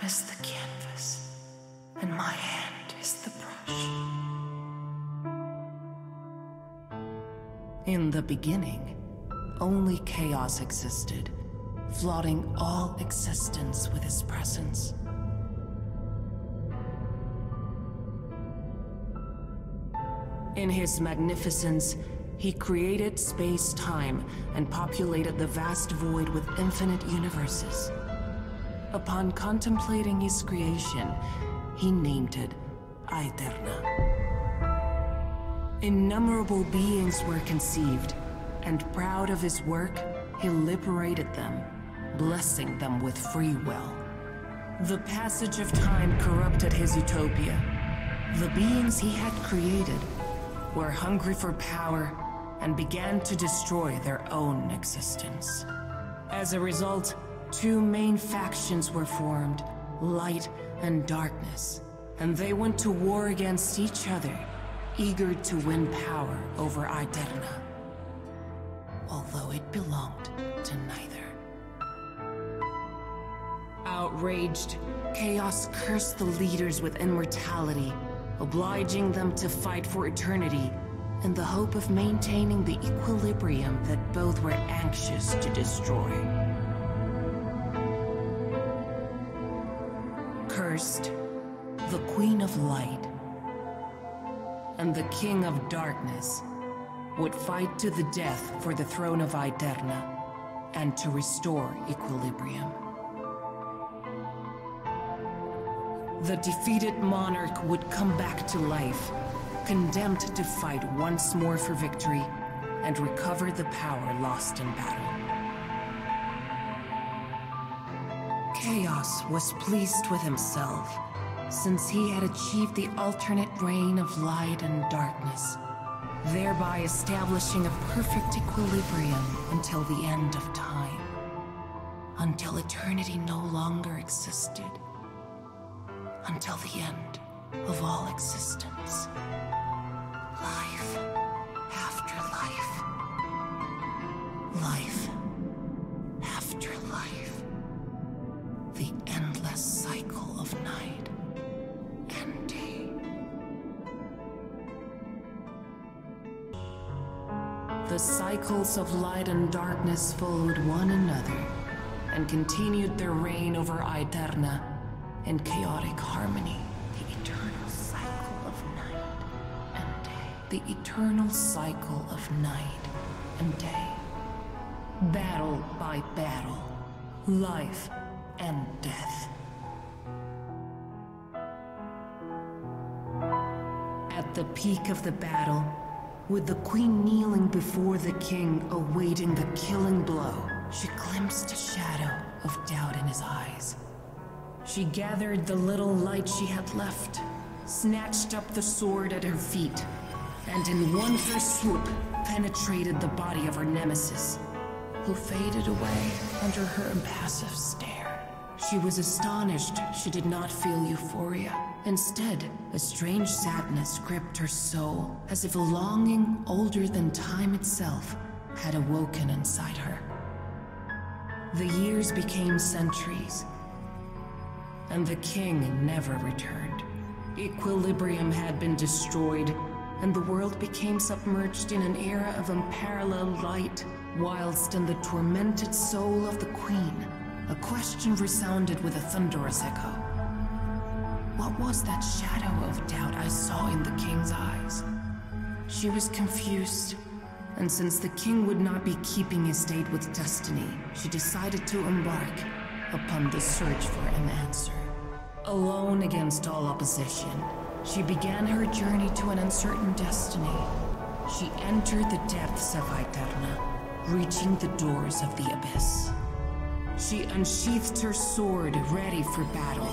arm is the canvas, and my hand is the brush. In the beginning, only chaos existed, flooding all existence with his presence. In his magnificence, he created space-time and populated the vast void with infinite universes. Upon contemplating his creation, he named it Aeterna. Innumerable beings were conceived, and proud of his work, he liberated them, blessing them with free will. The passage of time corrupted his utopia. The beings he had created were hungry for power and began to destroy their own existence. As a result, two main factions were formed, Light and Darkness, and they went to war against each other, eager to win power over Aeterna, although it belonged to neither. Outraged, Chaos cursed the leaders with immortality, obliging them to fight for eternity in the hope of maintaining the equilibrium that both were anxious to destroy. Cursed, the Queen of Light and the King of Darkness would fight to the death for the throne of Aeterna and to restore equilibrium. The defeated monarch would come back to life, condemned to fight once more for victory and recover the power lost in battle. Chaos was pleased with himself, since he had achieved the alternate reign of light and darkness, thereby establishing a perfect equilibrium until the end of time, until eternity no longer existed. Until the end of all existence. Life after life. Life after life. The endless cycle of night and day. The cycles of light and darkness followed one another and continued their reign over Aeterna in chaotic harmony. The eternal cycle of night and day. The eternal cycle of night and day. Battle by battle. Life and death. At the peak of the battle, with the queen kneeling before the king awaiting the killing blow, she glimpsed a shadow of doubt in his eyes. She gathered the little light she had left, snatched up the sword at her feet, and in one fierce swoop penetrated the body of her nemesis, who faded away under her impassive stare. She was astonished she did not feel euphoria. Instead, a strange sadness gripped her soul, as if a longing older than time itself had awoken inside her. The years became centuries, and the king never returned. Equilibrium had been destroyed, and the world became submerged in an era of unparalleled light, whilst in the tormented soul of the queen, a question resounded with a thunderous echo. What was that shadow of doubt I saw in the king's eyes? She was confused, and since the king would not be keeping his date with destiny, she decided to embark upon the search for an answer. Alone against all opposition, she began her journey to an uncertain destiny. She entered the depths of Aeterna, reaching the doors of the abyss. She unsheathed her sword, ready for battle,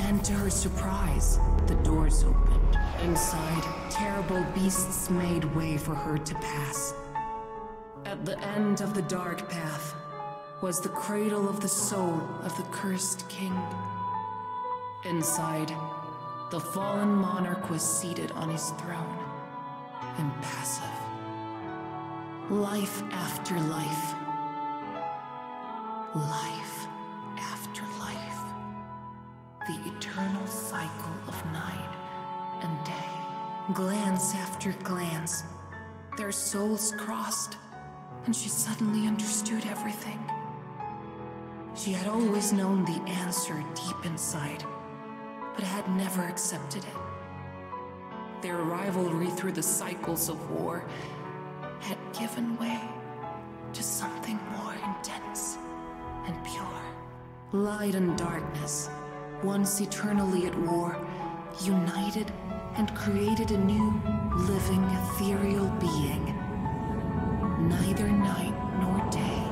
and to her surprise, the doors opened. Inside, terrible beasts made way for her to pass. At the end of the dark path was the cradle of the soul of the cursed king. Inside, the fallen monarch was seated on his throne, impassive. Life after life. Life after life. glance after glance, their souls crossed, and she suddenly understood everything. She had always known the answer deep inside, but had never accepted it. Their rivalry through the cycles of war had given way to something more intense and pure. Light and darkness, once eternally at war, united and created a new, living, ethereal being. Neither night nor day,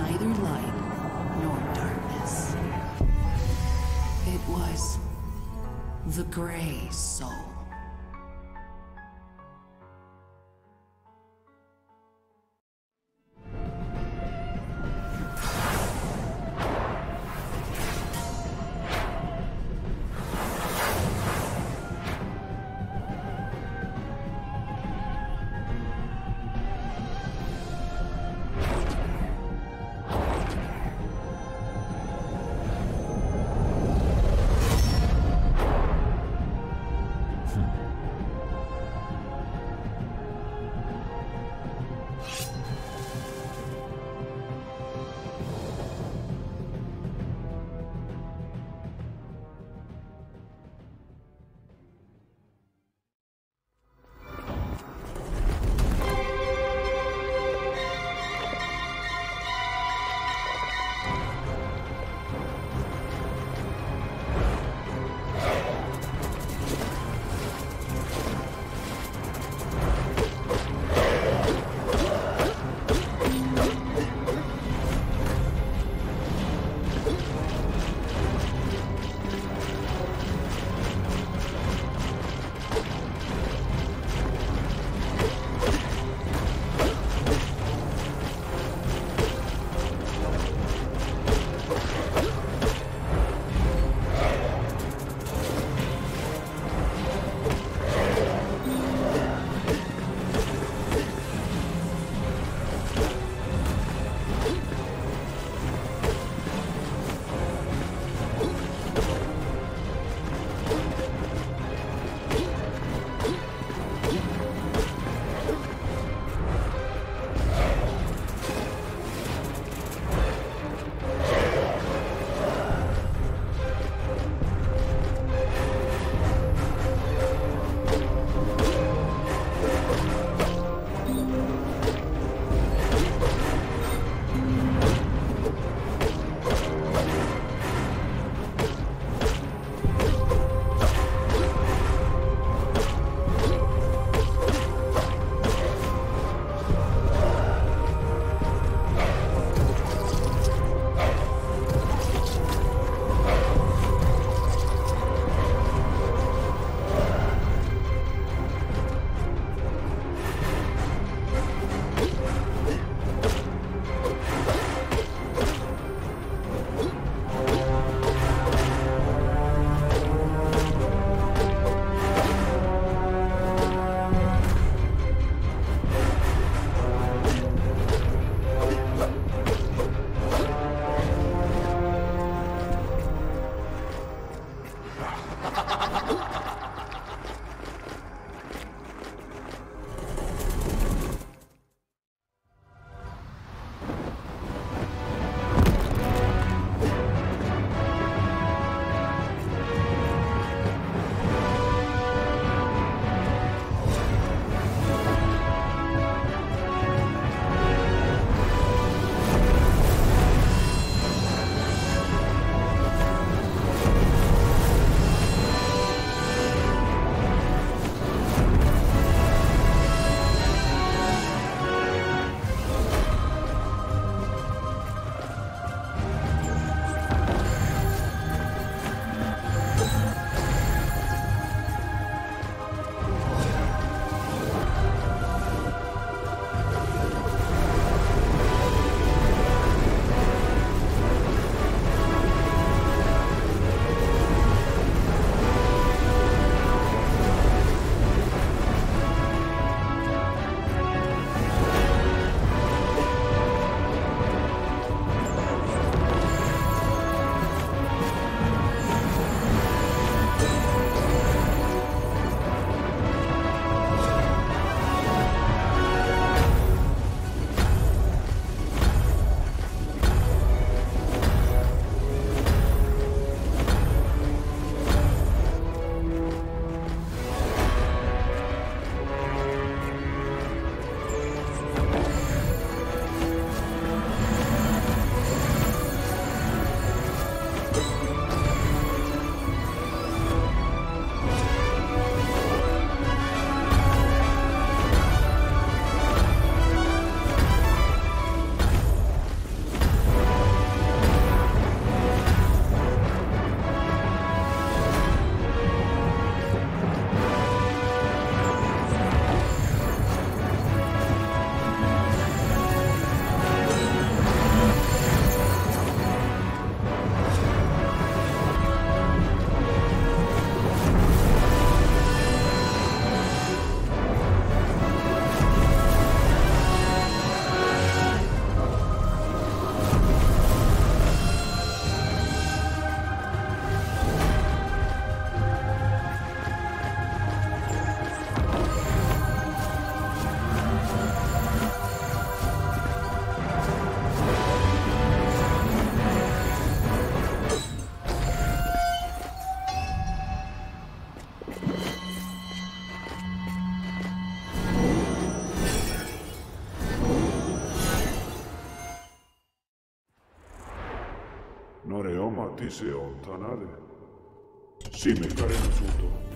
neither light nor darkness. It was the Grey Soul. Oreoma ti se ontanare. Si me care nasuto.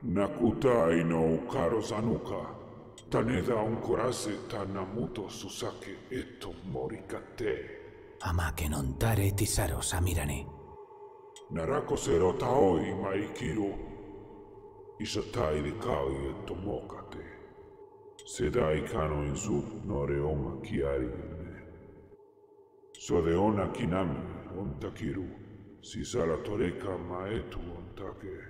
Nakutai no Karo Sanuka, Taneda Onkorase Tanamuto Susake eto Morikate. Amake nontare Tisaro Samirane. Narako Sero Taoi Maikiru Ishatai de Kai eto Mokate. Sedai Kano in Sud Noreoma Kiari. Sodeona Kinami Ontakiru. Si Saratoreka maetu ontake.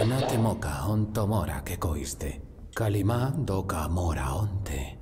Anate moka ontomora que koiste. Kalima doka mora onte.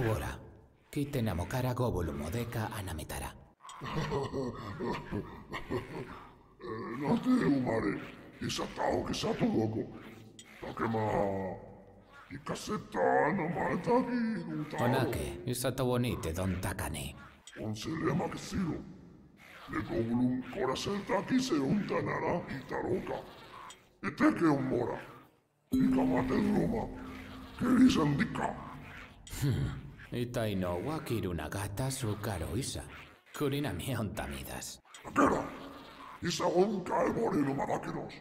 zeu ora. Kiten amokara gobolu modeka anametara. No te umare, izatao gizato gogo. Takema, ikaseta no matagi utao. Onake, izato bonite don takane. Onselema giziru. Le gobolu korasel taki se untanara itaroka. Eteke umora. Ikamate roma. Kerizandika. Itai no wa kirunagata su karoisa. Kurinami ontamidas. Akera. Isa onka ebori no madakiros.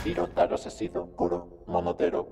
Hirotaro Sesido Kuro Momotero.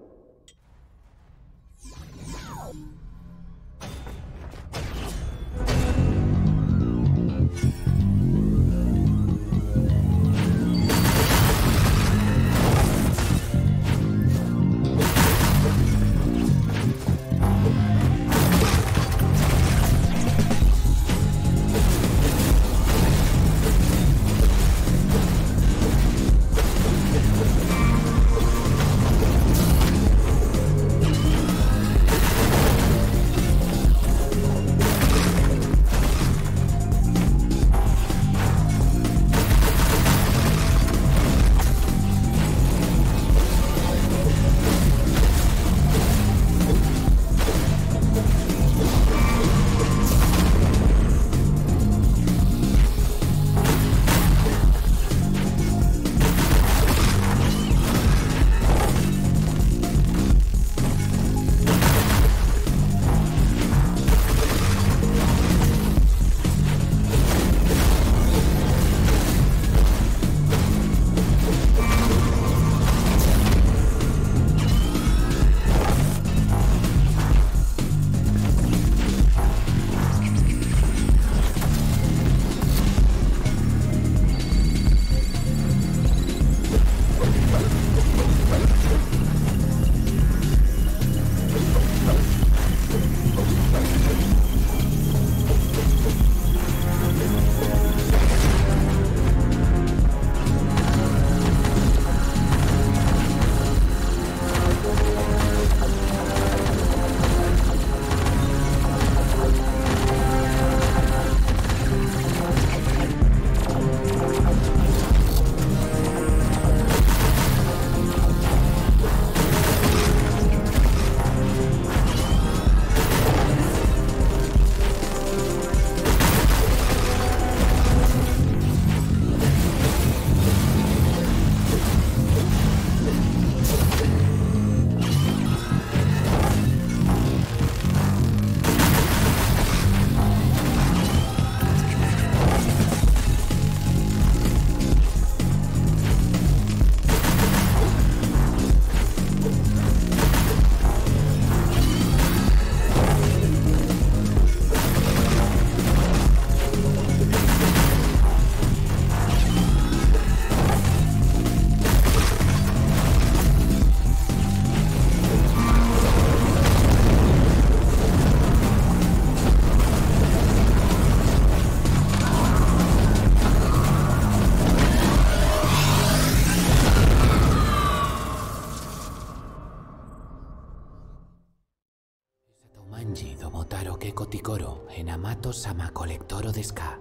Motaro ke kotikoro en amato sama kolektoro desu ka,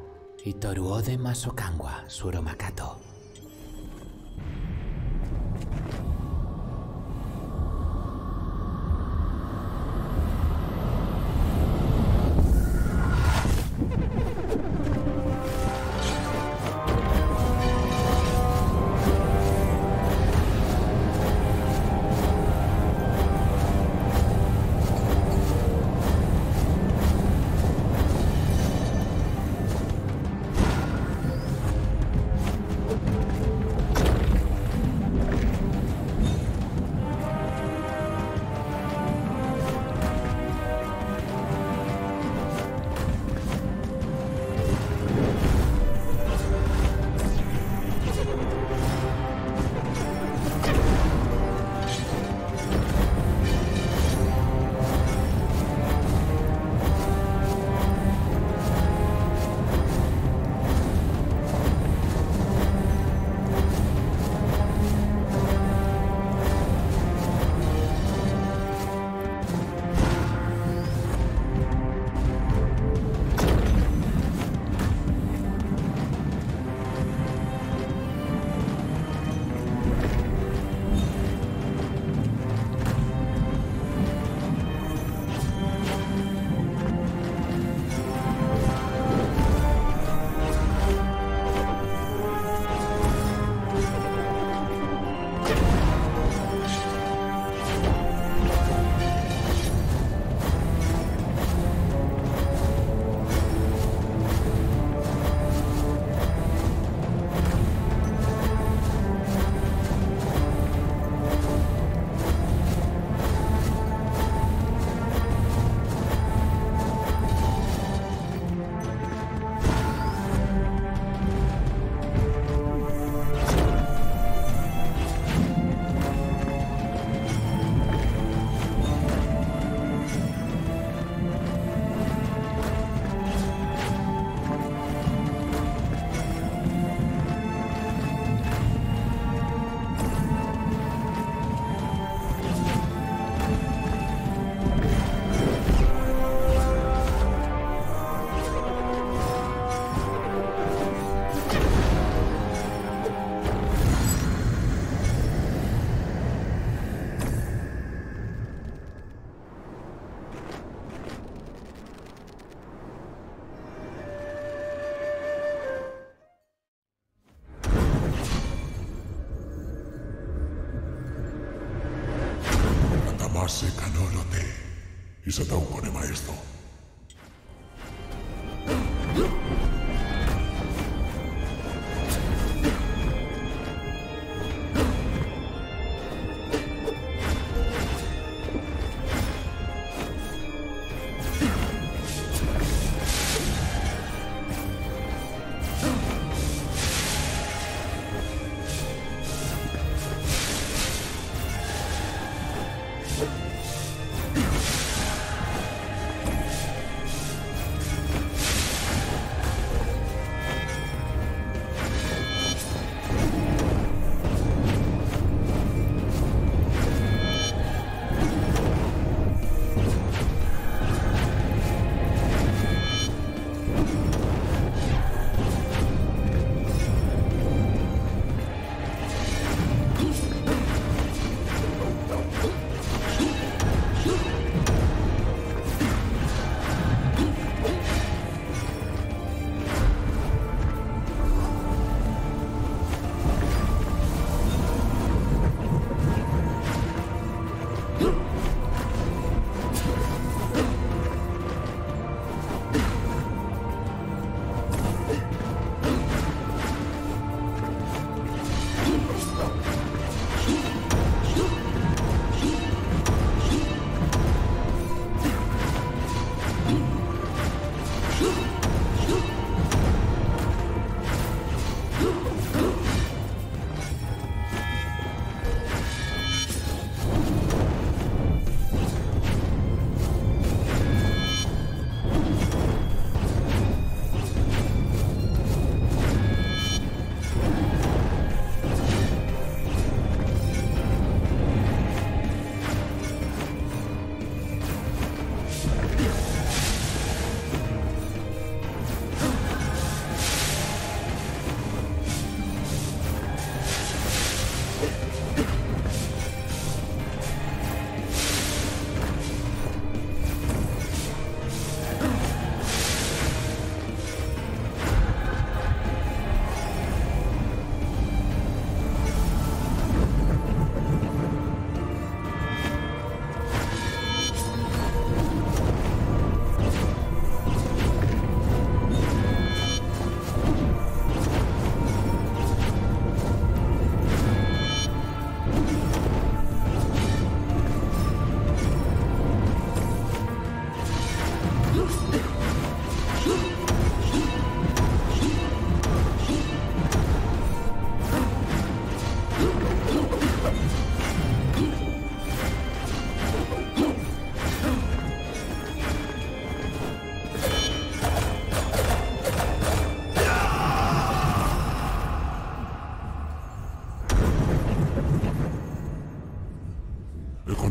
itoru ode maso kanwa suromakato.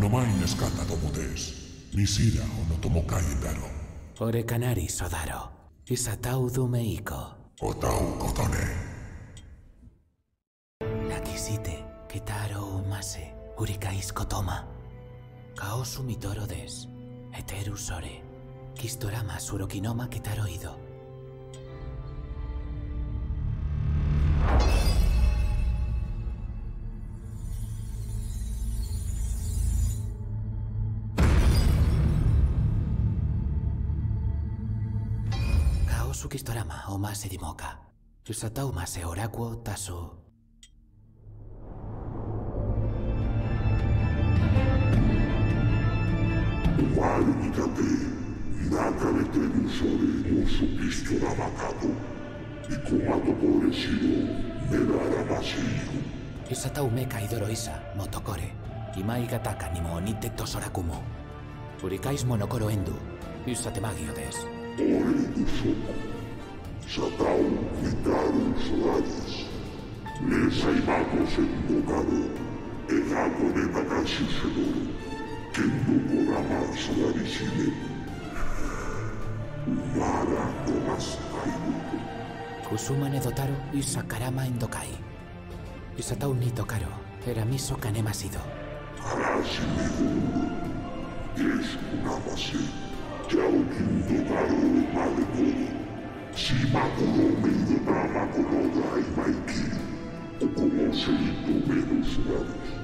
前に使ったともです。ミシラをのともかいだろ。俺かなりそだろ。いさたうどめいこ。おたうことね。ラキシテ、ケタロウマセ、ウリカイスコトマ。カオスミトロです。エテルソレ。キストラマスウロキノマケタロイド。 Kistorama o más edimoka. Usatauma se oracuo taso. Walu nikate, inakamete nusore nosu Kistorama kato. Y kumato pobrecito, menara masiru. Usataume kaidoroisa, motokore. Imai gataka ni moonite tosorakumo. Urikais monokoro endu. Usatemagio des. Ore nusoko. Satao, Vitaro, Solaris. Les aimamos en Bocado, en algo de Bacasi Seguro, que no corama Solaricine. Mara no más hay. Kusuma Nedotaro y Sakarama en Dokai. Y Satao Nitokaro, era miso Kanemasido. Harasi Miduro, es una base, Yao Kindokaro, madre todo. Shimakuro meido drama con Oda y Maikiri, o como se hizo menos graves.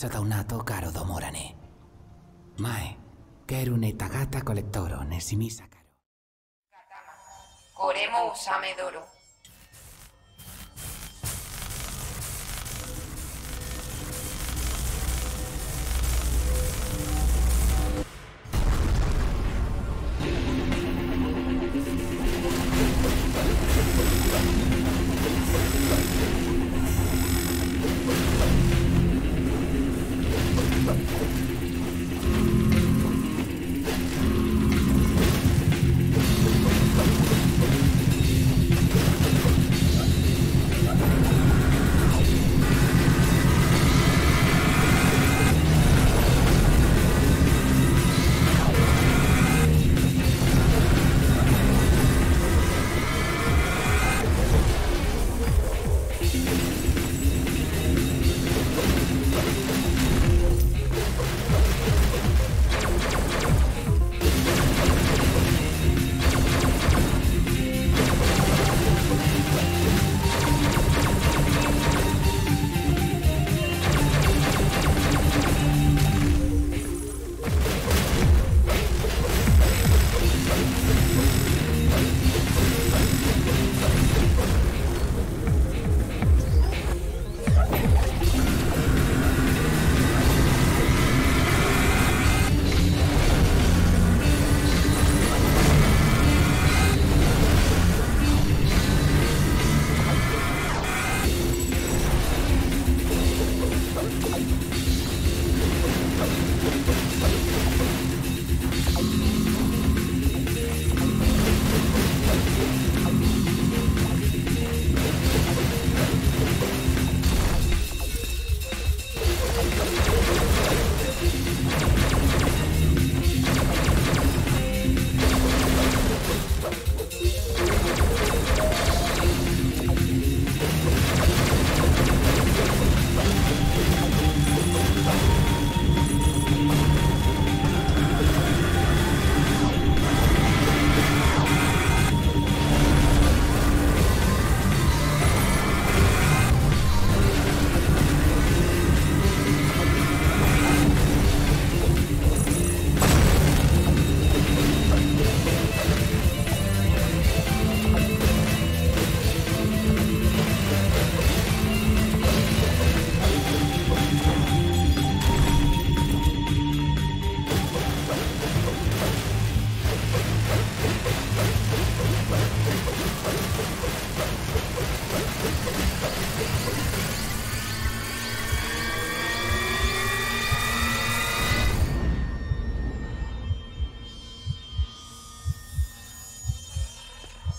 Sataunato caro domorane. Mae, kerune tagata colectoro, nesimisa caro. Katama, koremo usame doro.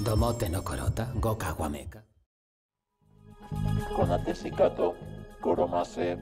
Domote no korota, goka guameca. Konate sikato, koromase.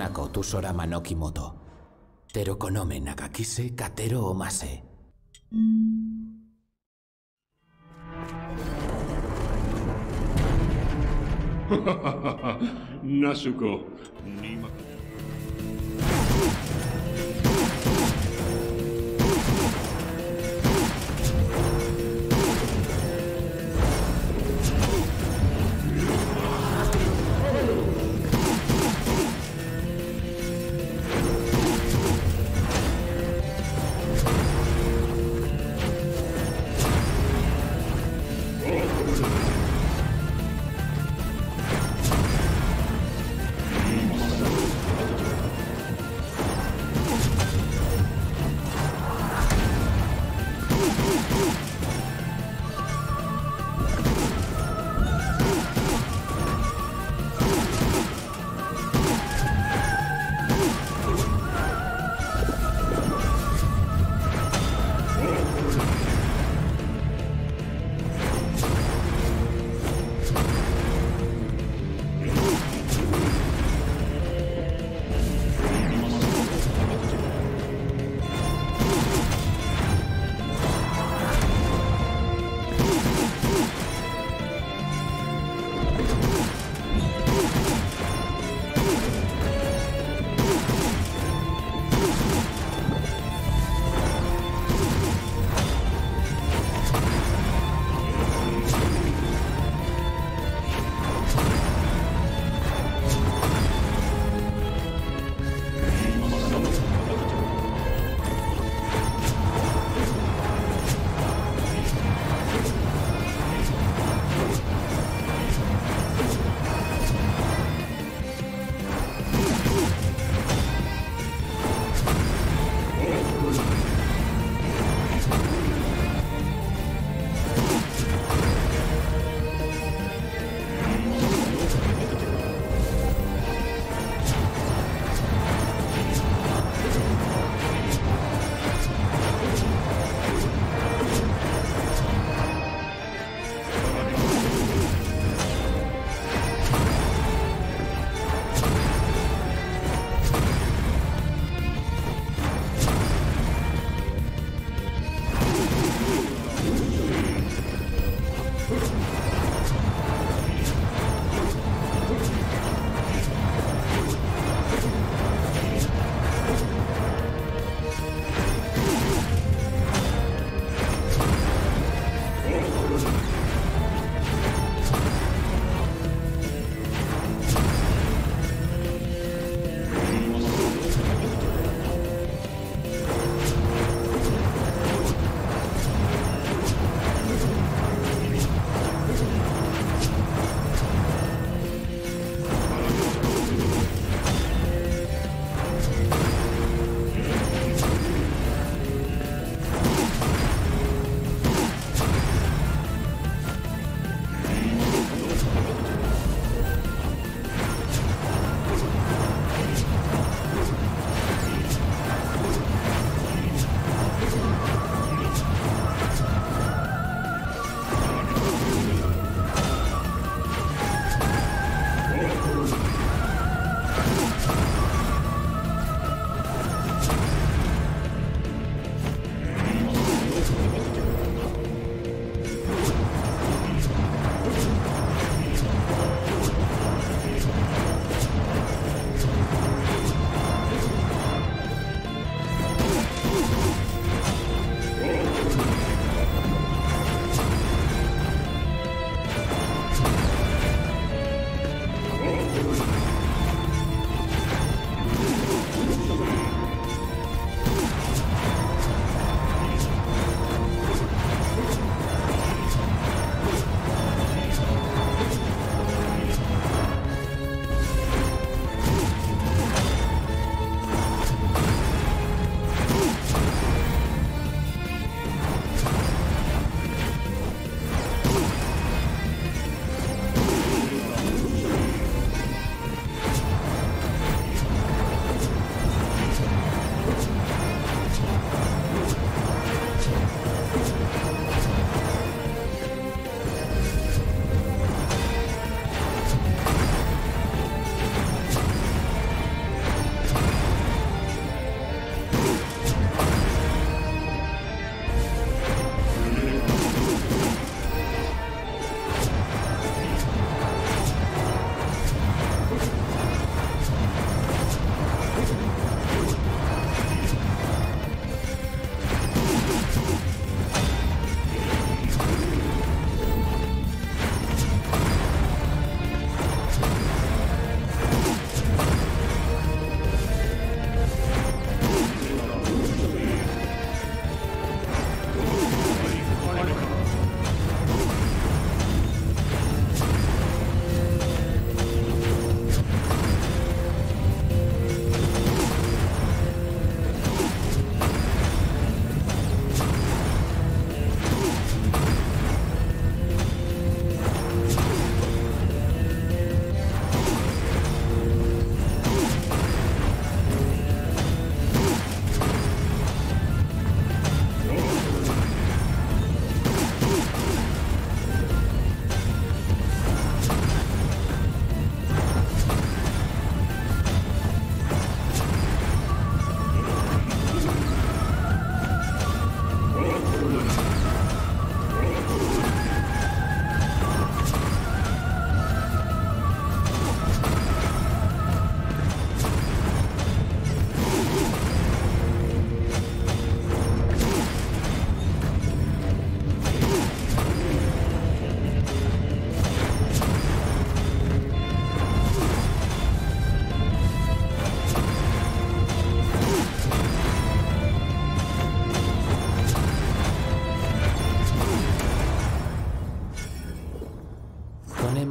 Konako Tusorama no Kimoto. Terokonome Nakakise Katero Omase. Nasuko.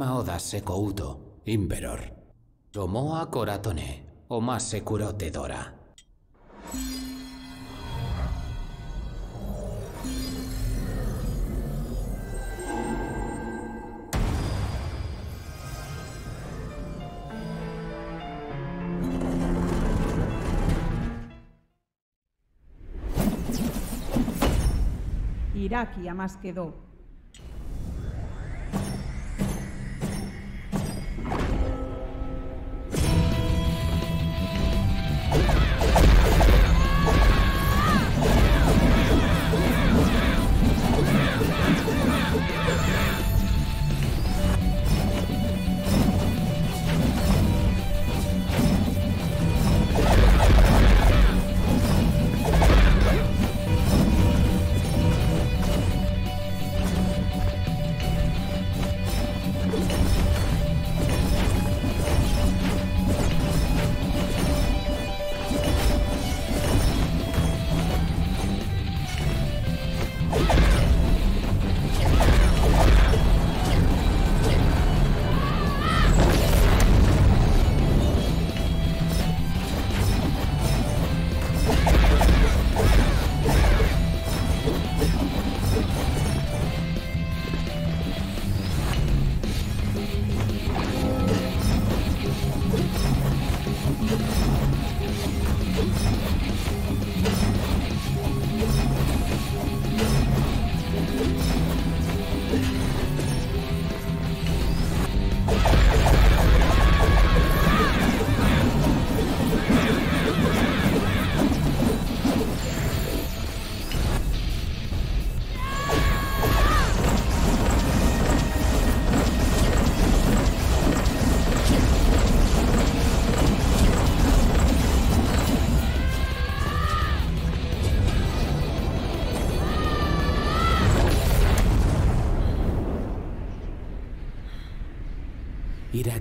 Shema Oda Seko Uto, Imperor. Tomoa Koratone, Oma Sekuro Tedora. Iraki a más quedó.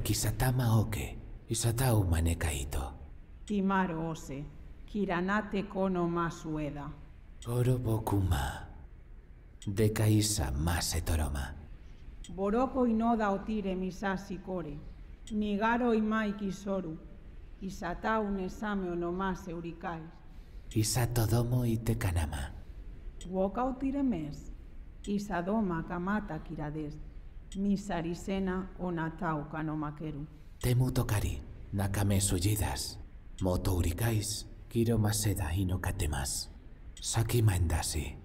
Kisatama oke, isatau manekaito. Kimaru ose, kiranate kono masueda. Orobokuma, dekaisa masetoroma. Boroko inoda otire misasi kore, nigaro imai kisoru, isatau nesame onomase urikai. Isatodomo itekanama. Woka otire mes, isadoma kamata kiradest. Misarisena onatau kanomakeru. Temu tokari, nakame suyidas. Moto urikais, kiro maseda inokatemas. Saki mandasi.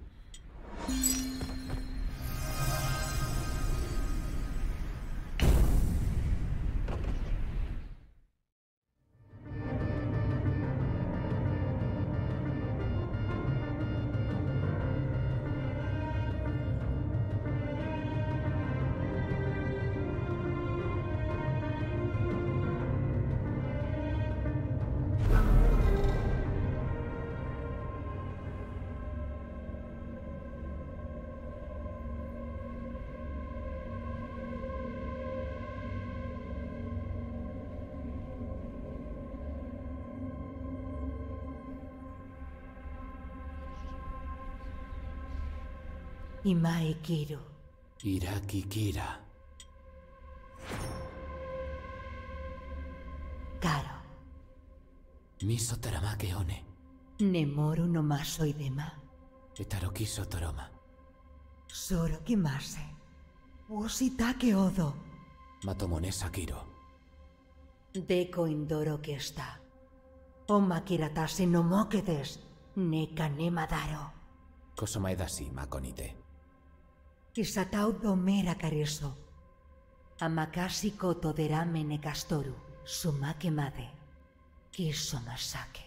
Imae Kiro. Iraki Kira. Karo. Miso Taramake One. Nemoru no maso idema. Etarokiso Toroma. Soro Kimase. Usitake Odo. Matomonesa Kiro. Deko Indoro que está. Oma Kiratase no mokedes. Neka Nemadaro. Kosomaedasi Makonite. Kisatau domera kareso. Amakasi koto derame nekastoru. Sumake made. Kiso masake.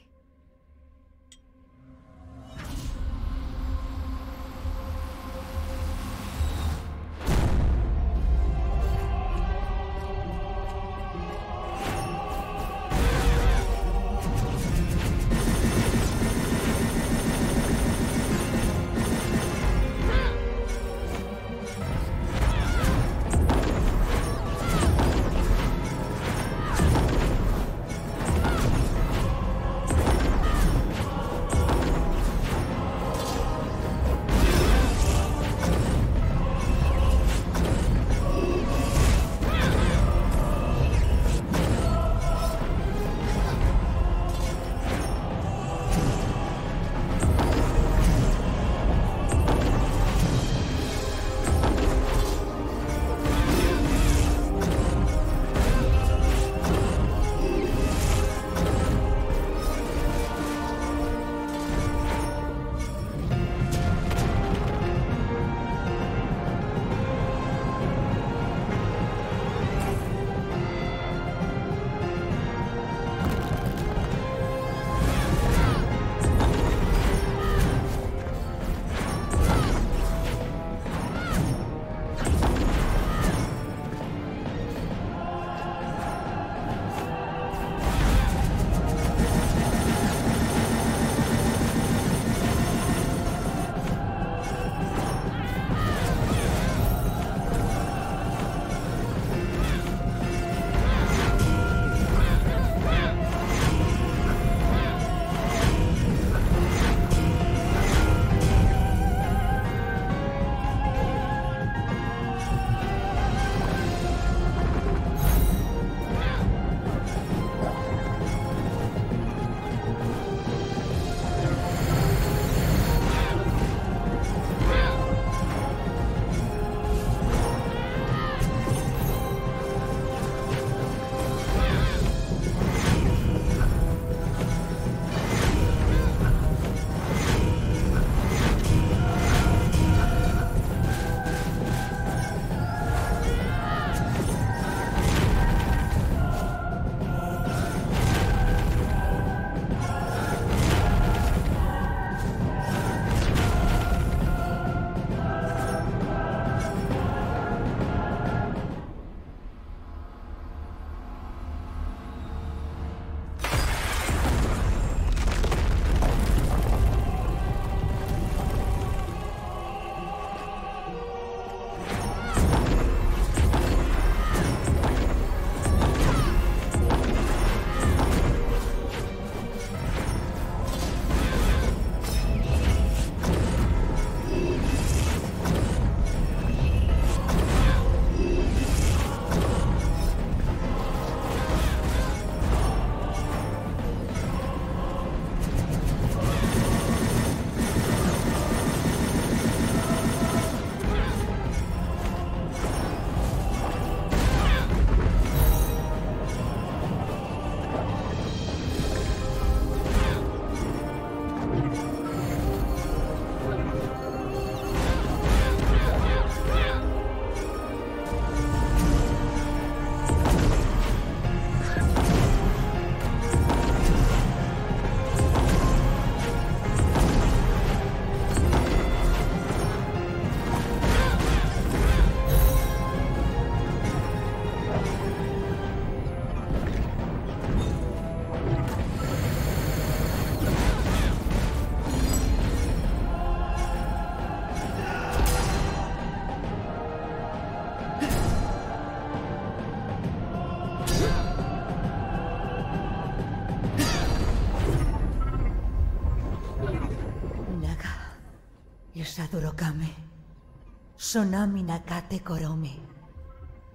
Sonamina kate korome,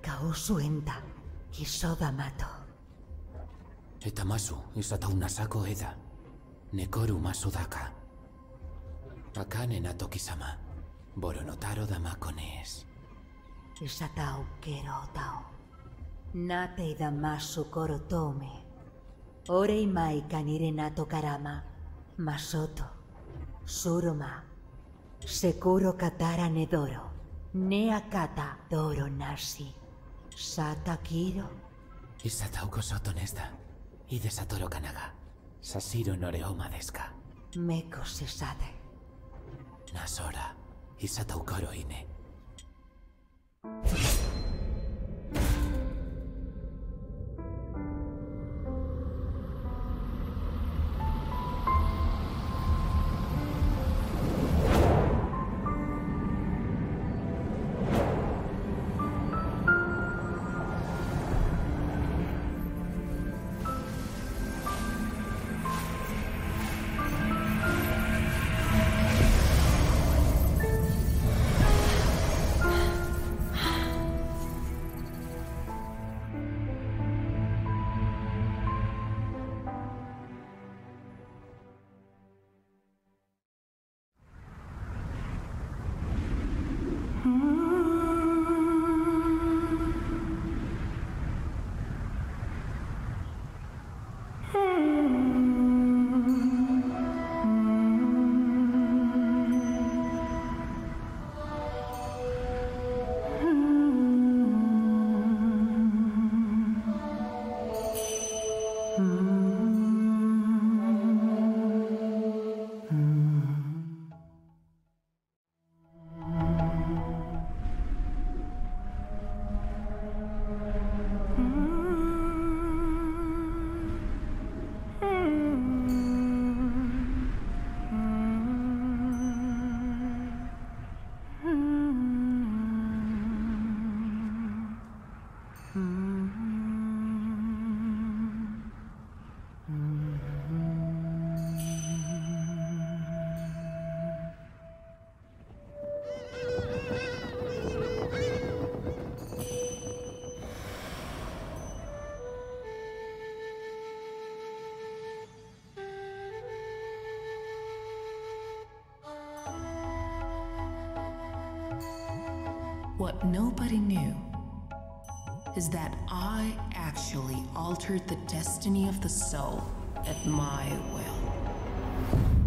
kaosu enta, kisoda mato. Etamasu isataunasako eda, nekoru masudaka. Akane natokisama, boronotaro damakones. Isatau kero tao, nate idamasu korotome. Orei mai kanire nato karama, masoto, suroma, sekuro katara nedoro. Neakata doro nasi. Satakiro. Isatauko sotonesta. Y desatoro kanaga. Sasiro noreoma deska. Meko sesade. Nasora. Isataukoro ine. What nobody knew is that I actually altered the destiny of the soul at my will.